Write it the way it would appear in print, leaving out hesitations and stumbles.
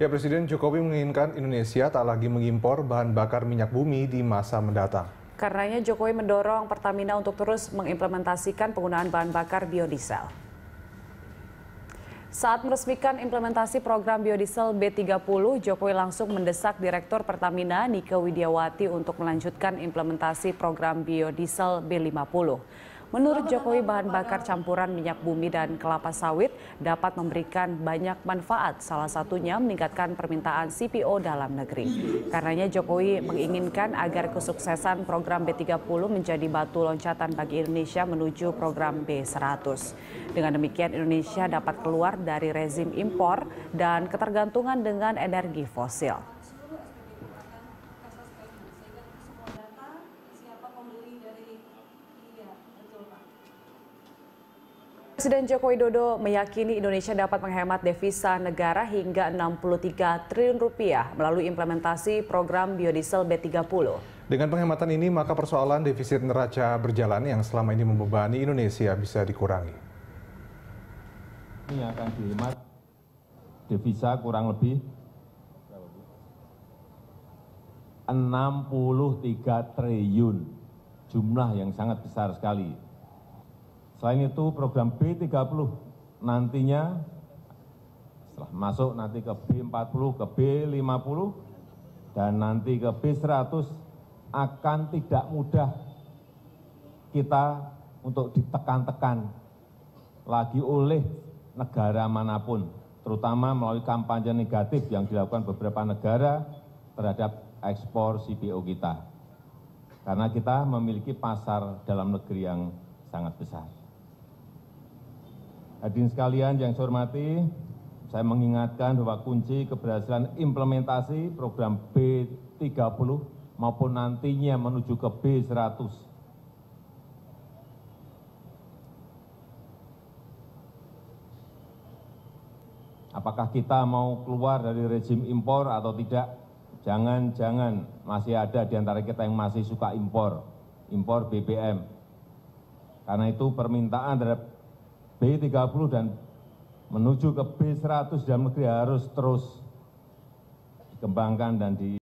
Ya, Presiden Jokowi menginginkan Indonesia tak lagi mengimpor bahan bakar minyak bumi di masa mendatang. Karenanya Jokowi mendorong Pertamina untuk terus mengimplementasikan penggunaan bahan bakar biodiesel. Saat meresmikan implementasi program biodiesel B30, Jokowi langsung mendesak Direktur Pertamina Nika Widiawati untuk melanjutkan implementasi program biodiesel B50. Menurut Jokowi, bahan bakar campuran minyak bumi dan kelapa sawit dapat memberikan banyak manfaat, salah satunya meningkatkan permintaan CPO dalam negeri. Karenanya Jokowi menginginkan agar kesuksesan program B30 menjadi batu loncatan bagi Indonesia menuju program B100. Dengan demikian Indonesia dapat keluar dari rezim impor dan ketergantungan dengan energi fosil. Presiden Joko Widodo meyakini Indonesia dapat menghemat devisa negara hingga 63 triliun rupiah melalui implementasi program biodiesel B30. Dengan penghematan ini, maka persoalan defisit neraca berjalan yang selama ini membebani Indonesia bisa dikurangi. Ini akan dihemat devisa kurang lebih 63 triliun, jumlah yang sangat besar sekali. Selain itu, program B30 nantinya setelah masuk nanti ke B40, ke B50, dan nanti ke B100 akan tidak mudah kita untuk ditekan-tekan lagi oleh negara manapun, terutama melalui kampanye negatif yang dilakukan beberapa negara terhadap ekspor CPO kita. Karena kita memiliki pasar dalam negeri yang sangat besar. Hadirin sekalian yang saya hormati, saya mengingatkan bahwa kunci keberhasilan implementasi program B30 maupun nantinya menuju ke B100 apakah kita mau keluar dari rezim impor atau tidak? Jangan-jangan masih ada di antara kita yang masih suka impor BBM. Karena itu permintaan terhadap B30 dan menuju ke B100 dalam negeri harus terus dikembangkan dan di